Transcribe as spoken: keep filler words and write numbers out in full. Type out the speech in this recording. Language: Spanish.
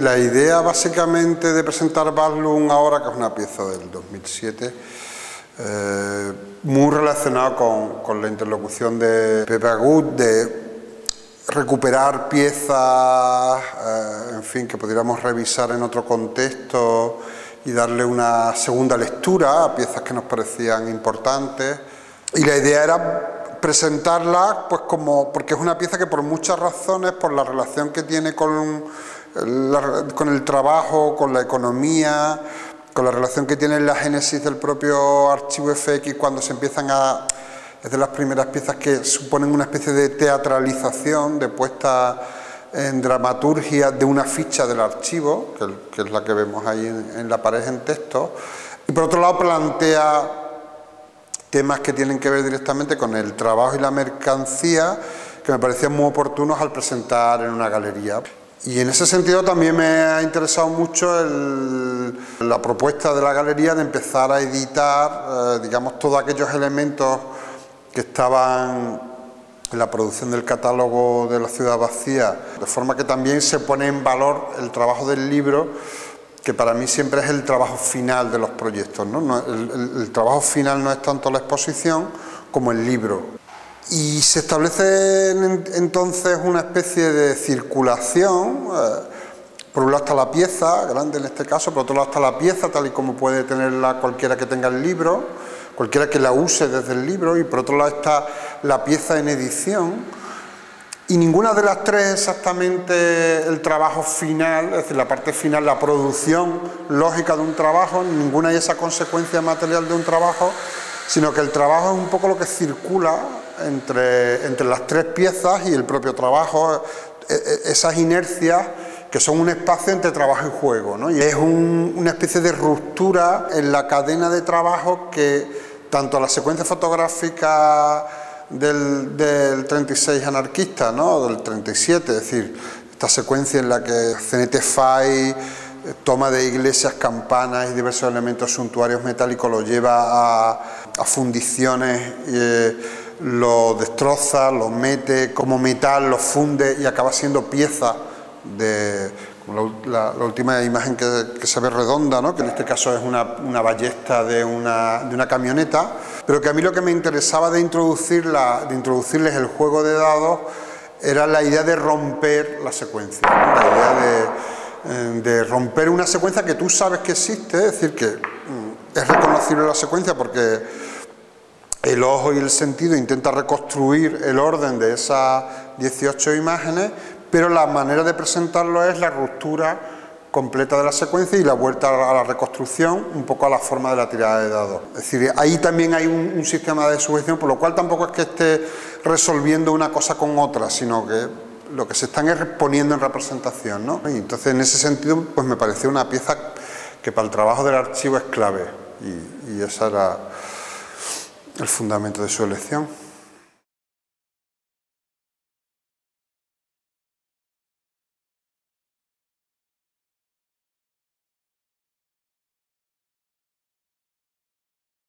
La idea básicamente de presentar Wandlung ahora, que es una pieza del dos mil siete, eh, muy relacionada con, con la interlocución de Pepe Agut, de recuperar piezas, eh, en fin, que pudiéramos revisar en otro contexto y darle una segunda lectura a piezas que nos parecían importantes. Y la idea era presentarla, pues como, porque es una pieza que por muchas razones, por la relación que tiene con, la, con el trabajo, con la economía, con la relación que tiene la génesis del propio archivo F X cuando se empiezan a... Es de las primeras piezas que suponen una especie de teatralización, de puesta en dramaturgia de una ficha del archivo, que es la que vemos ahí en la pared en texto. Y por otro lado plantea temas que tienen que ver directamente con el trabajo y la mercancía, que me parecían muy oportunos al presentar en una galería. Y en ese sentido también me ha interesado mucho el, la propuesta de la galería de empezar a editar, eh, digamos, todos aquellos elementos que estaban en la producción del catálogo de la Ciudad Vacía, de forma que también se pone en valor el trabajo del libro, que para mí siempre es el trabajo final de los proyectos, ¿no? No, el, el, el trabajo final no es tanto la exposición como el libro. Y se establece en, entonces una especie de circulación, eh, por un lado está la pieza, grande en este caso, por otro lado está la pieza, tal y como puede tenerla cualquiera que tenga el libro, cualquiera que la use desde el libro, y por otro lado está la pieza en edición, y ninguna de las tres es exactamente el trabajo final, es decir, la parte final, la producción lógica de un trabajo, ninguna es esa consecuencia material de un trabajo, sino que el trabajo es un poco lo que circula entre, entre las tres piezas y el propio trabajo, esas inercias que son un espacio entre trabajo y juego, ¿no? Y es un, una especie de ruptura en la cadena de trabajo que tanto la secuencia fotográfica del, del treinta y seis anarquista, ¿no? Del treinta y siete, es decir, esta secuencia en la que C N T-F A I toma de iglesias, campanas y diversos elementos suntuarios metálicos, lo lleva a, a fundiciones, eh, lo destroza, lo mete como metal, lo funde y acaba siendo pieza. De la, la última imagen que, que se ve redonda, ¿no? Que en este caso es una, una ballesta de una, de una camioneta, pero que a mí lo que me interesaba de, introducir la, de introducirles el juego de dados era la idea de romper la secuencia, ¿no? La idea de, de romper una secuencia que tú sabes que existe, es decir, que es reconocible la secuencia porque el ojo y el sentido intenta reconstruir el orden de esas dieciocho imágenes, pero la manera de presentarlo es la ruptura completa de la secuencia y la vuelta a la reconstrucción, un poco a la forma de la tirada de dados. Es decir, ahí también hay un, un sistema de sujeción, por lo cual tampoco es que esté resolviendo una cosa con otra, sino que lo que se están es poniendo en representación, ¿no? Y entonces, en ese sentido, pues me pareció una pieza que para el trabajo del archivo es clave, y, y ese era el fundamento de su elección.